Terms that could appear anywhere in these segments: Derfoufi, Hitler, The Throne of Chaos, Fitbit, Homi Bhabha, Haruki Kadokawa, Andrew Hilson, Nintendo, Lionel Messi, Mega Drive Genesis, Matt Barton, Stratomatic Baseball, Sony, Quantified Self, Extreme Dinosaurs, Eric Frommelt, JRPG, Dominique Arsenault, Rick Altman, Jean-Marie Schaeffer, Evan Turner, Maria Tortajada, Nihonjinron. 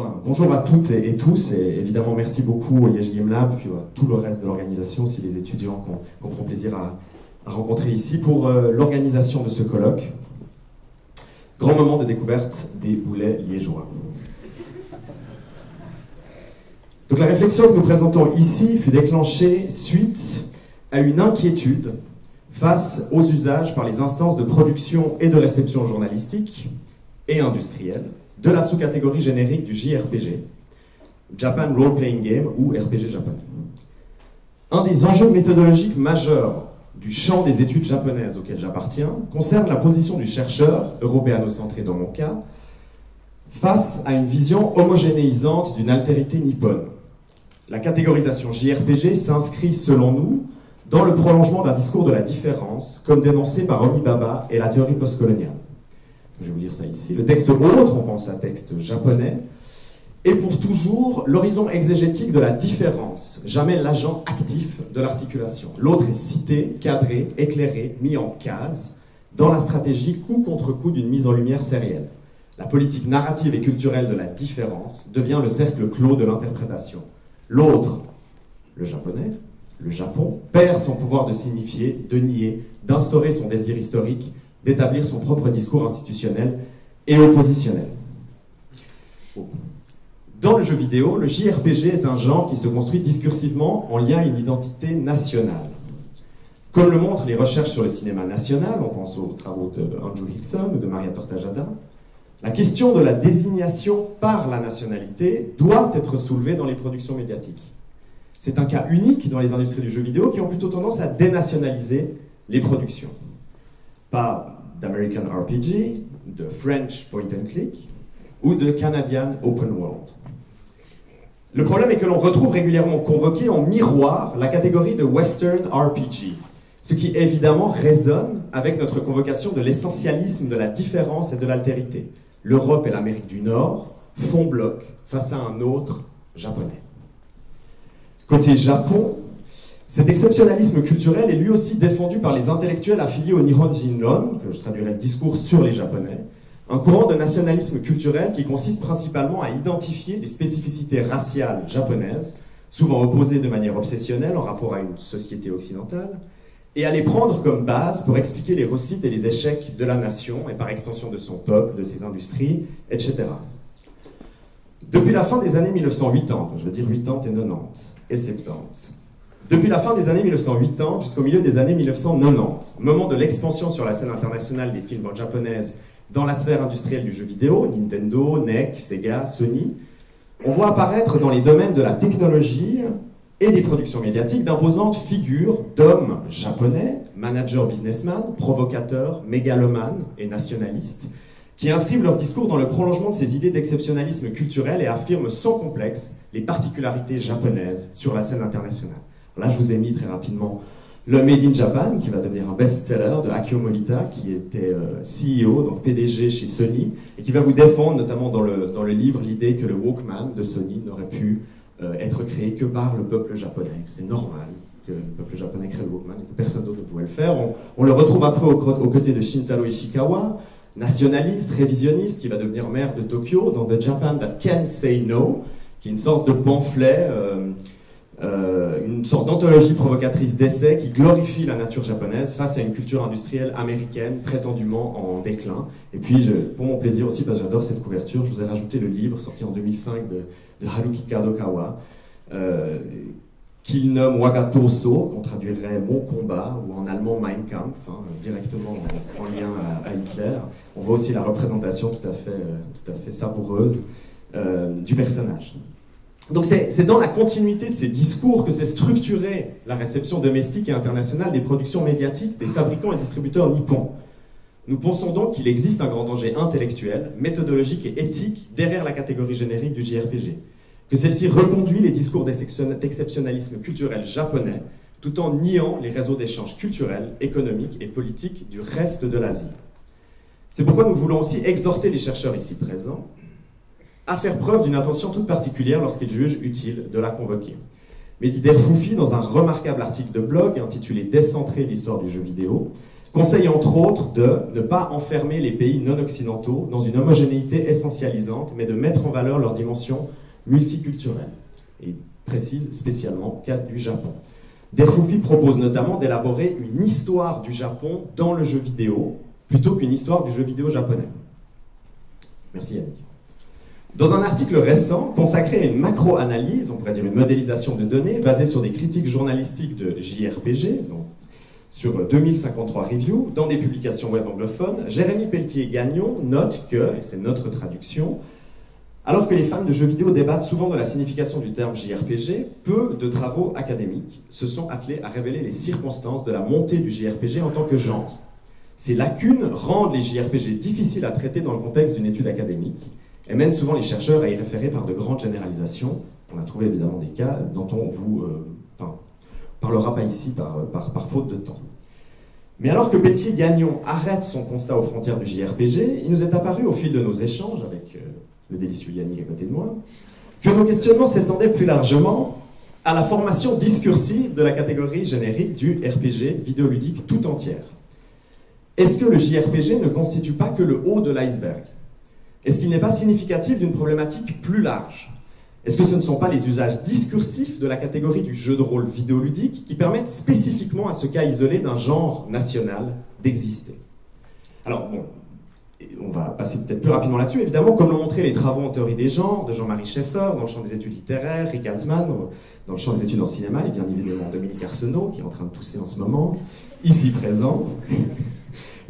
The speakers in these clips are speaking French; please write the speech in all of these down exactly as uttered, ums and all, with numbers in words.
Voilà. Bonjour à toutes et, et tous, et évidemment merci beaucoup au Liège Game Lab, puis à tout le reste de l'organisation, aussi les étudiants qu'on qu'on prend plaisir à, à rencontrer ici pour euh, l'organisation de ce colloque. Grand moment de découverte des boulets liégeois. Donc la réflexion que nous présentons ici fut déclenchée suite à une inquiétude face aux usages par les instances de production et de réception journalistique et industrielle de la sous-catégorie générique du J R P G, Japan Role Playing Game ou R P G Japan. Un des enjeux méthodologiques majeurs du champ des études japonaises auquel j'appartiens concerne la position du chercheur, européano-centré dans mon cas, face à une vision homogénéisante d'une altérité nippone. La catégorisation J R P G s'inscrit, selon nous, dans le prolongement d'un discours de la différence, comme dénoncé par Homi Bhabha et la théorie postcoloniale. Je vais vous lire ça ici. Le texte autre, on pense à texte japonais, est pour toujours l'horizon exégétique de la différence, jamais l'agent actif de l'articulation. L'autre est cité, cadré, éclairé, mis en case, dans la stratégie coup contre coup d'une mise en lumière sérielle. La politique narrative et culturelle de la différence devient le cercle clos de l'interprétation. L'autre, le japonais, le Japon, perd son pouvoir de signifier, de nier, d'instaurer son désir historique, d'établir son propre discours institutionnel et oppositionnel. Dans le jeu vidéo, le J R P G est un genre qui se construit discursivement en lien à une identité nationale. Comme le montrent les recherches sur le cinéma national, on pense aux travaux de Andrew Hilson ou de Maria Tortajada, la question de la désignation par la nationalité doit être soulevée dans les productions médiatiques. C'est un cas unique dans les industries du jeu vidéo qui ont plutôt tendance à dénationaliser les productions. Pas d'American R P G, de French Point and Click ou de Canadian Open World. Le problème est que l'on retrouve régulièrement convoqué en miroir la catégorie de Western R P G, ce qui évidemment résonne avec notre convocation de l'essentialisme de la différence et de l'altérité. L'Europe et l'Amérique du Nord font bloc face à un autre japonais. Côté Japon, cet exceptionnalisme culturel est lui aussi défendu par les intellectuels affiliés au Nihonjinron, que je traduirais le discours sur les japonais, un courant de nationalisme culturel qui consiste principalement à identifier des spécificités raciales japonaises, souvent opposées de manière obsessionnelle en rapport à une société occidentale, et à les prendre comme base pour expliquer les réussites et les échecs de la nation, et par extension de son peuple, de ses industries, et cetera. Depuis la fin des années mille neuf cent quatre-vingt-dix, je veux dire quatre-vingt-dix et quatre-vingt-dix et soixante-dix, depuis la fin des années mille neuf cent quatre-vingt-dix jusqu'au milieu des années mille neuf cent quatre-vingt-dix, moment de l'expansion sur la scène internationale des films japonaises dans la sphère industrielle du jeu vidéo, Nintendo, N E C, Sega, Sony, on voit apparaître dans les domaines de la technologie et des productions médiatiques d'imposantes figures d'hommes japonais, managers, businessmen, provocateurs, mégalomanes et nationalistes, qui inscrivent leur discours dans le prolongement de ces idées d'exceptionnalisme culturel et affirment sans complexe les particularités japonaises sur la scène internationale. Là, je vous ai mis très rapidement le Made in Japan, qui va devenir un best-seller de Akio Morita, qui était C E O, donc P D G chez Sony, et qui va vous défendre, notamment dans le, dans le livre, l'idée que le Walkman de Sony n'aurait pu euh, être créé que par le peuple japonais. C'est normal que le peuple japonais crée le Walkman, que personne d'autre ne pouvait le faire. On, on le retrouve après aux, aux côtés de Shintaro Ishikawa, nationaliste, révisionniste, qui va devenir maire de Tokyo, dans The Japan That Can Say No, qui est une sorte de pamphlet... Euh, Euh, une sorte d'anthologie provocatrice d'essais qui glorifie la nature japonaise face à une culture industrielle américaine prétendument en déclin. Et puis, je, pour mon plaisir aussi, parce que j'adore cette couverture, je vous ai rajouté le livre sorti en deux mille cinq de, de Haruki Kadokawa, euh, qu'il nomme Wagatoso, qu'on traduirait Mon Combat, ou en allemand Mein Kampf, hein, directement en, en lien à, à Hitler. On voit aussi la représentation tout à fait, euh, tout à fait savoureuse euh, du personnage. Donc c'est dans la continuité de ces discours que s'est structurée la réception domestique et internationale des productions médiatiques des fabricants et distributeurs nippons. Nous pensons donc qu'il existe un grand danger intellectuel, méthodologique et éthique derrière la catégorie générique du J R P G, que celle-ci reconduit les discours d'exceptionnalisme culturel japonais, tout en niant les réseaux d'échanges culturels, économiques et politiques du reste de l'Asie. C'est pourquoi nous voulons aussi exhorter les chercheurs ici présents à faire preuve d'une attention toute particulière lorsqu'il juge utile de la convoquer. Mais Derfoufi, dans un remarquable article de blog intitulé « Décentrer l'histoire du jeu vidéo », Conseil entre autres de ne pas enfermer les pays non occidentaux dans une homogénéité essentialisante, mais de mettre en valeur leur dimension multiculturelle. Et précise spécialement le cas du Japon. Derfoufi propose notamment d'élaborer une histoire du Japon dans le jeu vidéo, plutôt qu'une histoire du jeu vidéo japonais. Merci Yannick. Dans un article récent consacré à une macro-analyse, on pourrait dire une modélisation de données, basée sur des critiques journalistiques de J R P G, donc sur deux mille cinquante-trois reviews, dans des publications web anglophones, Jérémy Pelletier-Gagnon note que, et c'est notre traduction, alors que les fans de jeux vidéo débattent souvent de la signification du terme J R P G, peu de travaux académiques se sont attelés à révéler les circonstances de la montée du J R P G en tant que genre. Ces lacunes rendent les J R P G difficiles à traiter dans le contexte d'une étude académique et mènent souvent les chercheurs à y référer par de grandes généralisations. On a trouvé évidemment des cas dont on vous euh, enfin, parlera pas ici par, par, par faute de temps. Mais alors que Pelletier-Gagnon arrête son constat aux frontières du J R P G, il nous est apparu au fil de nos échanges avec euh, le délicieux Yannick à côté de moi, que nos questionnements s'étendaient plus largement à la formation discursive de la catégorie générique du R P G vidéoludique tout entière. Est-ce que le J R P G ne constitue pas que le haut de l'iceberg? Est-ce qu'il n'est pas significatif d'une problématique plus large? Est-ce que ce ne sont pas les usages discursifs de la catégorie du jeu de rôle vidéoludique qui permettent spécifiquement à ce cas isolé d'un genre national d'exister? Alors bon, on va passer peut-être plus rapidement là-dessus. Évidemment, comme l'ont montré les travaux en théorie des genres de Jean-Marie Schaeffer dans le champ des études littéraires, Rick Altman dans le champ des études en cinéma, et bien évidemment Dominique Arsenault, qui est en train de tousser en ce moment, ici présent.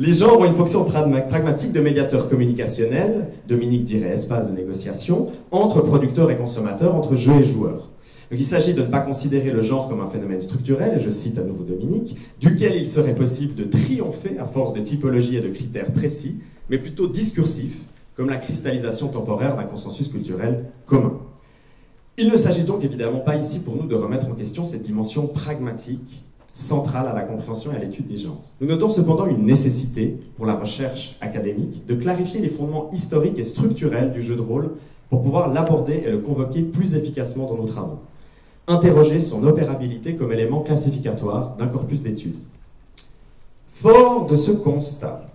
Les genres ont une fonction pragmatique de médiateur communicationnel, Dominique dirait espace de négociation, entre producteurs et consommateurs, entre jeux et joueurs. Donc il s'agit de ne pas considérer le genre comme un phénomène structurel, et je cite à nouveau Dominique, duquel il serait possible de triompher à force de typologie et de critères précis, mais plutôt discursif, comme la cristallisation temporaire d'un consensus culturel commun. Il ne s'agit donc évidemment pas ici pour nous de remettre en question cette dimension pragmatique, centrale à la compréhension et à l'étude des genres. Nous notons cependant une nécessité, pour la recherche académique, de clarifier les fondements historiques et structurels du jeu de rôle pour pouvoir l'aborder et le convoquer plus efficacement dans nos travaux. Interroger son opérabilité comme élément classificatoire d'un corpus d'études. Fort de ce constat,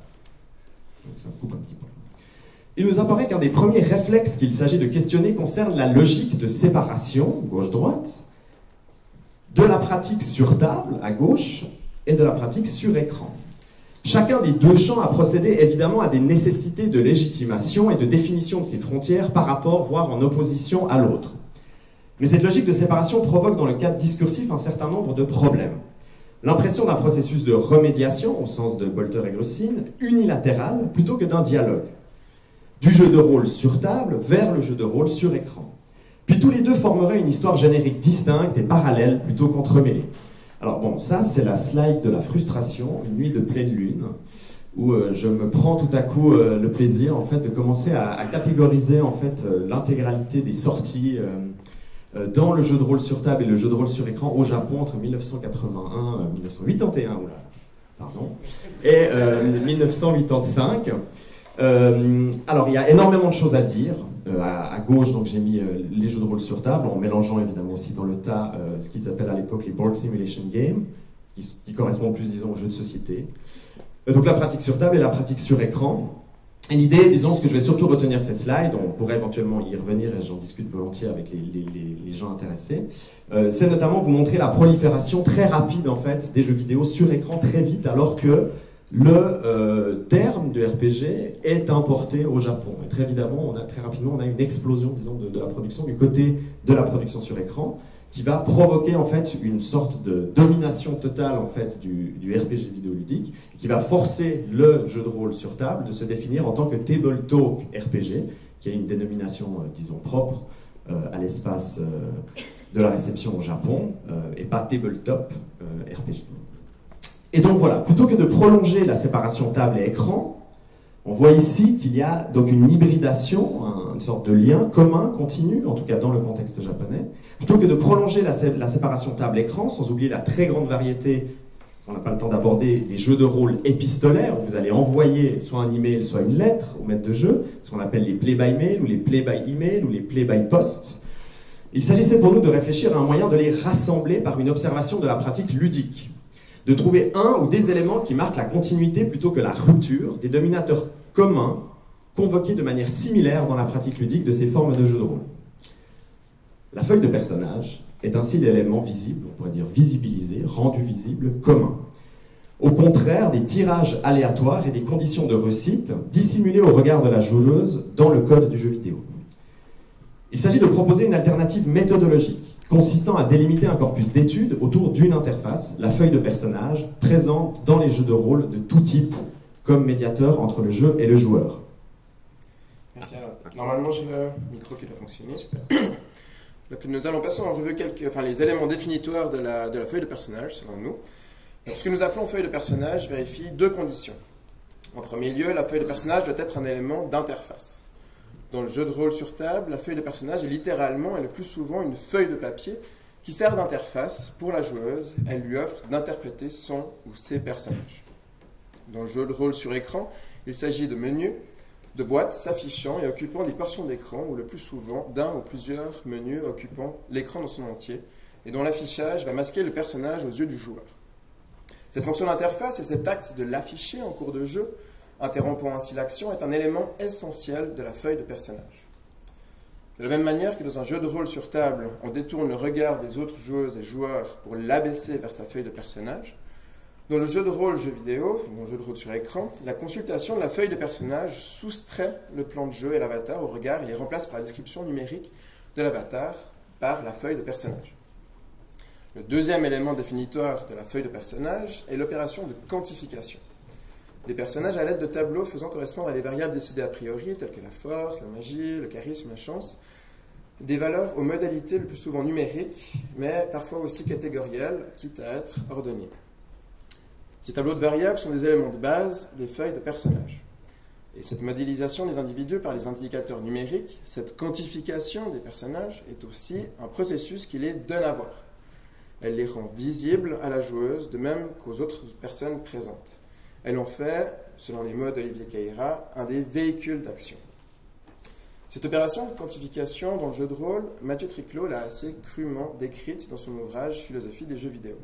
ça coupe un petit peu. Il nous apparaît qu'un des premiers réflexes qu'il s'agit de questionner concerne la logique de séparation, gauche-droite, de la pratique sur table, à gauche, et de la pratique sur écran. Chacun des deux champs a procédé évidemment à des nécessités de légitimation et de définition de ses frontières par rapport, voire en opposition à l'autre. Mais cette logique de séparation provoque dans le cadre discursif un certain nombre de problèmes. L'impression d'un processus de remédiation, au sens de Bolter et Grusin, unilatéral, plutôt que d'un dialogue. Du jeu de rôle sur table vers le jeu de rôle sur écran. Puis tous les deux formeraient une histoire générique distincte et parallèle, plutôt qu'entremêlée. Alors bon, ça c'est la slide de la frustration, une nuit de pleine lune, où euh, je me prends tout à coup euh, le plaisir en fait, de commencer à, à catégoriser en fait, euh, l'intégralité des sorties euh, dans le jeu de rôle sur table et le jeu de rôle sur écran au Japon entre mille neuf cent quatre-vingt-un et mille neuf cent quatre-vingt-un, pardon, et euh, mille neuf cent quatre-vingt-quinze. Euh, alors, il y a énormément de choses à dire. Euh, à, à gauche, donc j'ai mis euh, les jeux de rôle sur table, en mélangeant évidemment aussi dans le tas euh, ce qu'ils appellent à l'époque les board simulation games, qui, qui correspondent plus, disons, aux jeux de société. Euh, donc la pratique sur table et la pratique sur écran. Et l'idée, disons, ce que je vais surtout retenir de cette slide, on pourrait éventuellement y revenir et j'en discute volontiers avec les, les, les gens intéressés, euh, c'est notamment vous montrer la prolifération très rapide, en fait, des jeux vidéo sur écran très vite, alors que le euh, terme de R P G est importé au Japon. Et très évidemment, on a, très rapidement, on a une explosion, disons, de, de la production, du côté de la production sur écran, qui va provoquer en fait une sorte de domination totale en fait du, du R P G vidéoludique, qui va forcer le jeu de rôle sur table de se définir en tant que Table Talk R P G, qui a une dénomination, euh, disons, propre euh, à l'espace euh, de la réception au Japon, euh, et pas Table Top euh, R P G. Et donc voilà, plutôt que de prolonger la séparation table et écran, on voit ici qu'il y a donc une hybridation, un, une sorte de lien commun, continu, en tout cas dans le contexte japonais, plutôt que de prolonger la, sé la séparation table-écran, sans oublier la très grande variété, on n'a pas le temps d'aborder, des jeux de rôle épistolaires, où vous allez envoyer soit un email, soit une lettre au maître de jeu, ce qu'on appelle les play-by-mail, ou les play-by-email, ou les play-by-post. Il s'agissait pour nous de réfléchir à un moyen de les rassembler par une observation de la pratique ludique. de trouver un ou des éléments qui marquent la continuité plutôt que la rupture des dominateurs communs convoqués de manière similaire dans la pratique ludique de ces formes de jeux de rôle. La feuille de personnage est ainsi l'élément visible, on pourrait dire visibilisé, rendu visible, commun. Au contraire, des tirages aléatoires et des conditions de réussite dissimulées au regard de la joueuse dans le code du jeu vidéo. Il s'agit de proposer une alternative méthodologique, consistant à délimiter un corpus d'études autour d'une interface, la feuille de personnage, présente dans les jeux de rôle de tout type, comme médiateur entre le jeu et le joueur. Merci. Alors, normalement, j'ai le micro qui doit fonctionner. Super. Donc, nous allons passer en revue quelques, enfin, les éléments définitoires de la, de la feuille de personnage, selon nous. Donc, ce que nous appelons feuille de personnage vérifie deux conditions. En premier lieu, la feuille de personnage doit être un élément d'interface. Dans le jeu de rôle sur table, la feuille de personnage est littéralement et le plus souvent une feuille de papier qui sert d'interface pour la joueuse. Elle lui offre d'interpréter son ou ses personnages. Dans le jeu de rôle sur écran, il s'agit de menus, de boîtes s'affichant et occupant des portions d'écran ou le plus souvent d'un ou plusieurs menus occupant l'écran dans son entier et dont l'affichage va masquer le personnage aux yeux du joueur. Cette fonction d'interface et cet acte de l'afficher en cours de jeu interrompant ainsi l'action, est un élément essentiel de la feuille de personnage. De la même manière que dans un jeu de rôle sur table, on détourne le regard des autres joueuses et joueurs pour l'abaisser vers sa feuille de personnage, dans le jeu de rôle jeu vidéo, dans le jeu de rôle sur écran, la consultation de la feuille de personnage soustrait le plan de jeu et l'avatar au regard et les remplace par la description numérique de l'avatar par la feuille de personnage. Le deuxième élément définitoire de la feuille de personnage est l'opération de quantification des personnages à l'aide de tableaux faisant correspondre à des variables décidées a priori, telles que la force, la magie, le charisme, la chance, des valeurs aux modalités le plus souvent numériques, mais parfois aussi catégorielles, quitte à être ordonnées. Ces tableaux de variables sont des éléments de base des feuilles de personnages. Et cette modélisation des individus par les indicateurs numériques, cette quantification des personnages, est aussi un processus qui les donne à voir. Elle les rend visibles à la joueuse, de même qu'aux autres personnes présentes. Elle en fait, selon les mots d'Olivier Caïra, un des véhicules d'action. Cette opération de quantification dans le jeu de rôle, Mathieu Triclot l'a assez crûment décrite dans son ouvrage « Philosophie des jeux vidéo ».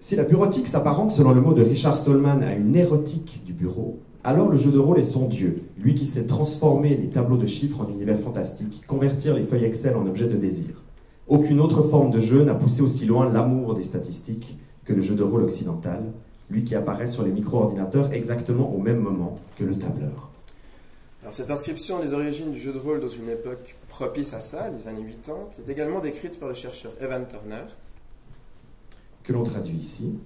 Si la bureautique s'apparente, selon le mot de Richard Stallman, à une érotique du bureau, alors le jeu de rôle est son dieu, lui qui sait transformer les tableaux de chiffres en univers fantastique, convertir les feuilles Excel en objets de désir. Aucune autre forme de jeu n'a poussé aussi loin l'amour des statistiques que le jeu de rôle occidental, lui qui apparaît sur les micro-ordinateurs exactement au même moment que le tableur. Alors, cette inscription des origines du jeu de rôle dans une époque propice à ça, les années quatre-vingt-dix, est également décrite par le chercheur Evan Turner. Que l'on traduit ici.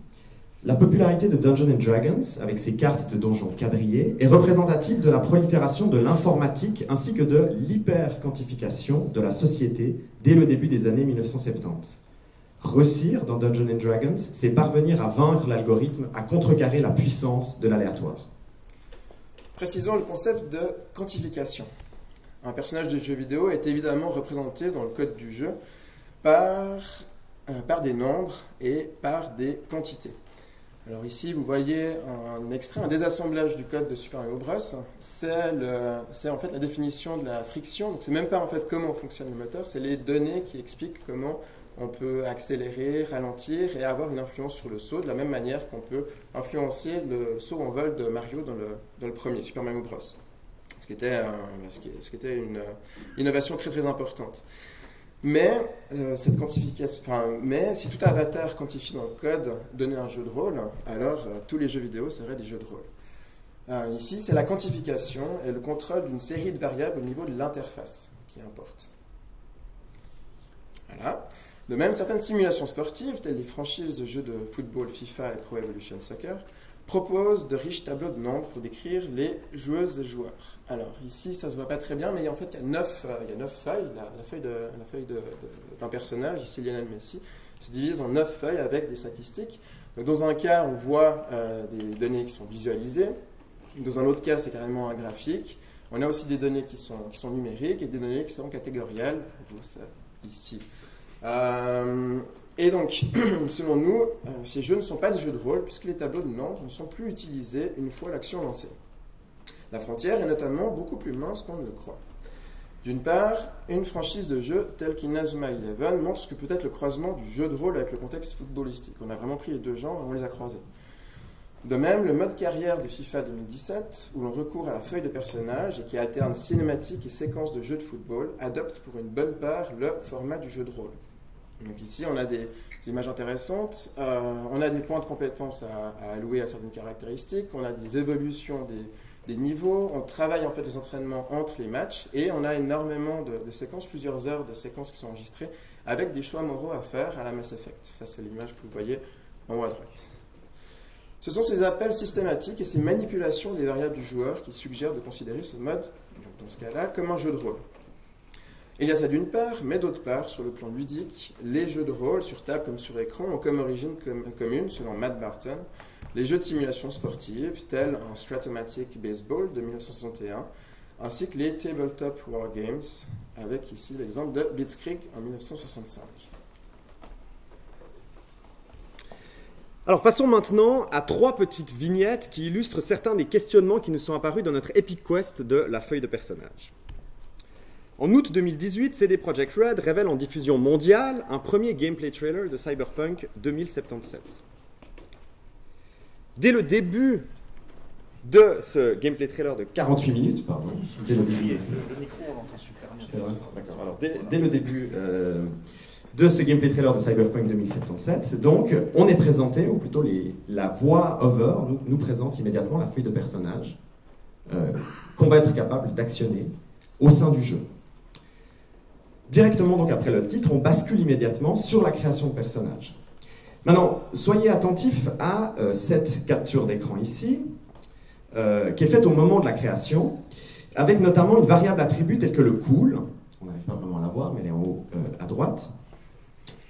La popularité de Dungeons and Dragons, avec ses cartes de donjons quadrillées, est représentative de la prolifération de l'informatique ainsi que de l'hyper-quantification de la société dès le début des années mille neuf cent soixante-dix. Réussir dans Dungeons and Dragons, c'est parvenir à vaincre l'algorithme, à contrecarrer la puissance de l'aléatoire. Précisons le concept de quantification. Un personnage de jeu vidéo est évidemment représenté dans le code du jeu par, euh, par des nombres et par des quantités. Alors ici, vous voyez un extrait, un désassemblage du code de Super Mario Bros. C'est en fait la définition de la friction. Donc c'est même pas en fait comment fonctionne le moteur, c'est les données qui expliquent comment on peut accélérer, ralentir et avoir une influence sur le saut, de la même manière qu'on peut influencer le saut en vol de Mario dans le, dans le premier, Super Mario Bros. Ce qui était, un, ce qui, ce qui était une innovation très très importante. Mais, euh, cette quantification, enfin, mais si tout avatar quantifié dans le code donnait un jeu de rôle, alors euh, tous les jeux vidéo seraient des jeux de rôle. Alors, ici, c'est la quantification et le contrôle d'une série de variables au niveau de l'interface qui importe. Voilà. De même, certaines simulations sportives, telles les franchises de jeux de football, FIFA et Pro Evolution Soccer, proposent de riches tableaux de nombres pour décrire les joueuses et joueurs. Alors, ici, ça ne se voit pas très bien, mais en fait, il y a neuf, euh, il y a neuf feuilles. La, la feuille d'un personnage, ici Lionel Messi, se divise en neuf feuilles avec des statistiques. Donc, dans un cas, on voit euh, des données qui sont visualisées. Dans un autre cas, c'est carrément un graphique. On a aussi des données qui sont, qui sont numériques et des données qui sont catégorielles. Vous, ça, ici. Euh, et donc, selon nous, euh, ces jeux ne sont pas des jeux de rôle puisque les tableaux de nombres ne sont plus utilisés une fois l'action lancée. La frontière est notamment beaucoup plus mince qu'on ne le croit. D'une part, une franchise de jeu telle qu'Inazuma Eleven montre ce que peut être le croisement du jeu de rôle avec le contexte footballistique. On a vraiment pris les deux genres et on les a croisés. De même, le mode carrière de FIFA deux mille dix-sept, où l'on recourt à la feuille de personnage et qui alterne cinématiques et séquences de jeux de football, adopte pour une bonne part le format du jeu de rôle. Donc ici, on a des, des images intéressantes, euh, on a des points de compétence à, à allouer à certaines caractéristiques, on a des évolutions des, des niveaux, on travaille en fait les entraînements entre les matchs, et on a énormément de, de séquences, plusieurs heures de séquences qui sont enregistrées, avec des choix moraux à faire à la Mass Effect. Ça, c'est l'image que vous voyez en haut à droite. Ce sont ces appels systématiques et ces manipulations des variables du joueur qui suggèrent de considérer ce mode, dans ce cas-là, comme un jeu de rôle. Et il y a ça d'une part, mais d'autre part, sur le plan ludique, les jeux de rôle, sur table comme sur écran, ont comme origine commune, selon Matt Barton, les jeux de simulation sportive, tels un Stratomatic Baseball de mille neuf cent soixante et un, ainsi que les Tabletop War Games, avec ici l'exemple de Blitzkrieg en mille neuf cent soixante-cinq. Alors passons maintenant à trois petites vignettes qui illustrent certains des questionnements qui nous sont apparus dans notre Epic Quest de la feuille de personnage. En août deux mille dix-huit, C D Projekt Red révèle en diffusion mondiale un premier gameplay trailer de Cyberpunk deux mille soixante-dix-sept. Dès le début de ce gameplay trailer de quarante-huit minutes, pardon, dès le, début, le micro on entend super bien. D'accord. Alors dès, dès le début. Euh, de ce gameplay trailer de Cyberpunk deux mille soixante-dix-sept. Donc, on est présenté, ou plutôt les, la voix over nous, nous présente immédiatement la feuille de personnage euh, qu'on va être capable d'actionner au sein du jeu. Directement, donc, après le titre, on bascule immédiatement sur la création de personnages. Maintenant, soyez attentifs à euh, cette capture d'écran ici, euh, qui est faite au moment de la création, avec notamment une variable attribut telle que le cool, on n'arrive pas vraiment à la voir, mais elle est en haut euh, à droite,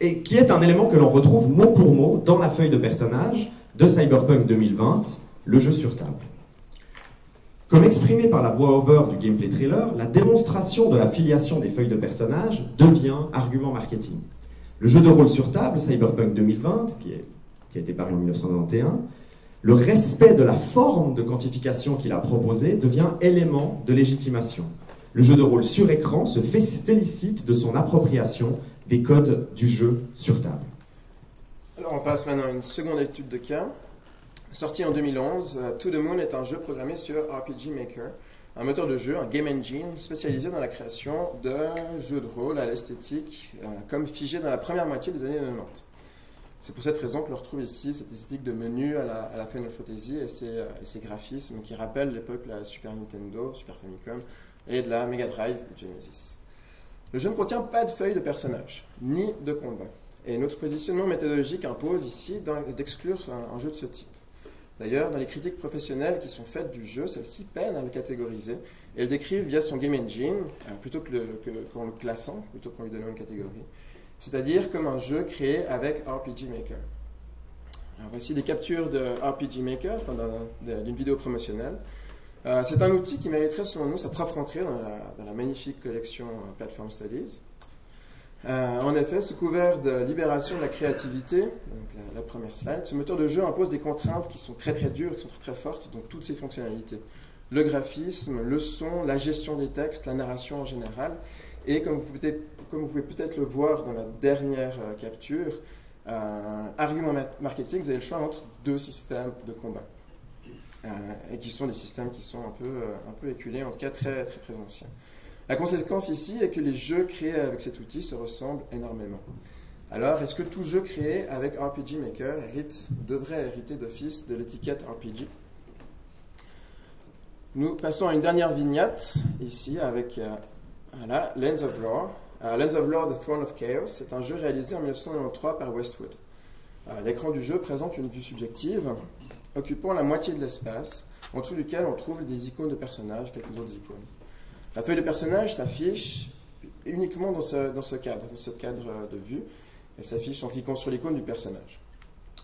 et qui est un élément que l'on retrouve mot pour mot dans la feuille de personnage de Cyberpunk deux mille vingt, le jeu sur table. Comme exprimé par la voix-over du gameplay trailer, la démonstration de la filiation des feuilles de personnage devient argument marketing. Le jeu de rôle sur table, Cyberpunk deux mille vingt, qui, est, qui a été paru en mille neuf cent quatre-vingt-onze, le respect de la forme de quantification qu'il a proposée devient élément de légitimation. Le jeu de rôle sur écran se félicite de son appropriation des codes du jeu sur table. Alors on passe maintenant à une seconde étude de cas. Sorti en deux mille onze, To The Moon est un jeu programmé sur R P G Maker, un moteur de jeu, un game engine spécialisé dans la création de jeux de rôle à l'esthétique euh, comme figé dans la première moitié des années quatre-vingt-dix. C'est pour cette raison que l'on retrouve ici cette esthétique de menu à la, à la Final Fantasy et ses, et ses graphismes qui rappellent l'époque de la Super Nintendo, Super Famicom et de la Mega Drive Genesis. Le jeu ne contient pas de feuille de personnage, ni de combat. Et notre positionnement méthodologique impose ici d'exclure un, un jeu de ce type. D'ailleurs, dans les critiques professionnelles qui sont faites du jeu, celles-ci peinent à le catégoriser. Et elles décrivent via son game engine, euh, plutôt qu'en le, que, qu'en le classant, plutôt qu'en lui donnant une catégorie. C'est-à-dire comme un jeu créé avec R P G Maker. Alors voici des captures de R P G Maker, enfin, d'une vidéo promotionnelle. Euh, c'est un outil qui mériterait selon nous sa propre entrée dans la, dans la magnifique collection euh, Platform Studies. Euh, en effet, sous couvert de libération de la créativité, donc la, la première slide, ce moteur de jeu impose des contraintes qui sont très très dures, qui sont très très fortes, donc toutes ses fonctionnalités. Le graphisme, le son, la gestion des textes, la narration en général, et comme vous pouvez, comme vous pouvez peut-être le voir dans la dernière euh, capture, euh, argument marketing, vous avez le choix entre deux systèmes de combat. Euh, et qui sont des systèmes qui sont un peu, euh, un peu éculés, en tout cas très, très, très anciens. La conséquence ici est que les jeux créés avec cet outil se ressemblent énormément. Alors, est-ce que tout jeu créé avec R P G Maker hérite, devrait hériter d'office de l'étiquette R P G? Nous passons à une dernière vignette, ici, avec euh, voilà, Lens of Lore. Uh, Lens of Lore, The Throne of Chaos, c'est un jeu réalisé en mille neuf cent quatre-vingt-treize par Westwood. Uh, L'écran du jeu présente une vue subjective, occupant la moitié de l'espace, en dessous duquel on trouve des icônes de personnages, quelques autres icônes. La feuille de personnage s'affiche uniquement dans ce, dans ce cadre, dans ce cadre de vue, et s'affiche en cliquant sur l'icône du personnage.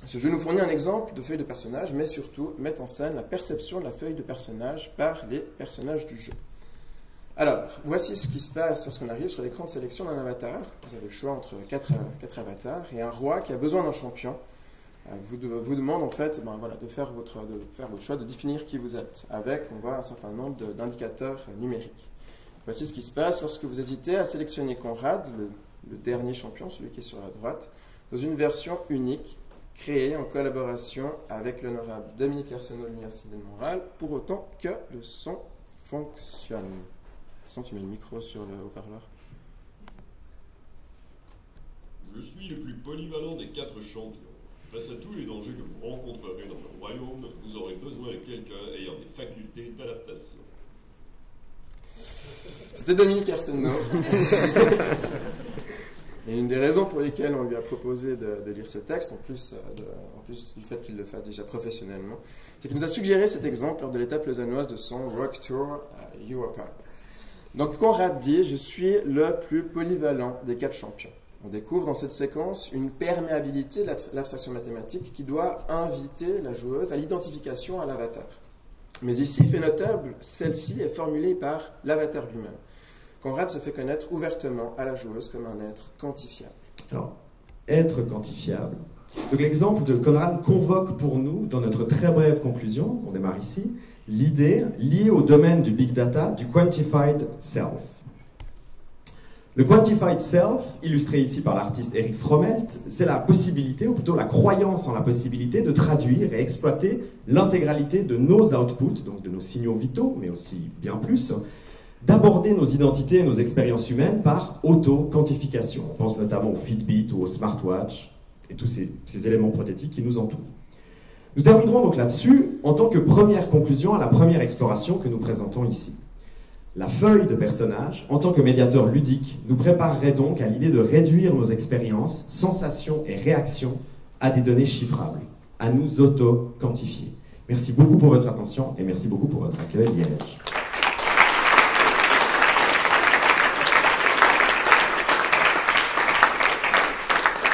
Ce jeu nous fournit un exemple de feuille de personnage, mais surtout met en scène la perception de la feuille de personnage par les personnages du jeu. Alors, voici ce qui se passe lorsqu'on arrive sur l'écran de sélection d'un avatar. Vous avez le choix entre quatre, quatre avatars, et un roi qui a besoin d'un champion, Vous, de, vous demande en fait ben voilà, de, faire votre, de faire votre choix, de définir qui vous êtes, avec on voit un certain nombre d'indicateurs numériques. Voici ce qui se passe lorsque vous hésitez à sélectionner Conrad, le, le dernier champion, celui qui est sur la droite, dans une version unique, créée en collaboration avec l'honorable Dominique Arsenault de l'Université de Montréal, pour autant que le son fonctionne. Sans, tu mets le micro sur le haut-parleur. Je suis le plus polyvalent des quatre champions. Face à tous les dangers que vous rencontrerez dans le royaume, vous aurez besoin de quelqu'un ayant des facultés d'adaptation. C'était Dominique Arsenault. Et une des raisons pour lesquelles on lui a proposé de, de lire ce texte, en plus, de, en plus du fait qu'il le fasse déjà professionnellement, c'est qu'il nous a suggéré cet exemple lors de l'étape lausannoise de son Rock Tour à Europa. Donc Conrad dit « Je suis le plus polyvalent des quatre champions ». On découvre dans cette séquence une perméabilité de l'abstraction mathématique qui doit inviter la joueuse à l'identification à l'avatar. Mais ici, fait notable, celle-ci est formulée par l'avatar lui-même. Conrad se fait connaître ouvertement à la joueuse comme un être quantifiable. Alors, être quantifiable. Donc l'exemple de Conrad convoque pour nous, dans notre très brève conclusion, qu'on démarre ici, l'idée liée au domaine du big data, du quantified self. Le quantified self, illustré ici par l'artiste Eric Frommelt, c'est la possibilité, ou plutôt la croyance en la possibilité de traduire et exploiter l'intégralité de nos outputs, donc de nos signaux vitaux, mais aussi bien plus, d'aborder nos identités et nos expériences humaines par auto-quantification. On pense notamment au Fitbit ou au smartwatch et tous ces, ces éléments prothétiques qui nous entourent. Nous terminerons donc là-dessus en tant que première conclusion à la première exploration que nous présentons ici. La feuille de personnage, en tant que médiateur ludique, nous préparerait donc à l'idée de réduire nos expériences, sensations et réactions à des données chiffrables, à nous auto-quantifier. Merci beaucoup pour votre attention et merci beaucoup pour votre accueil, Liège.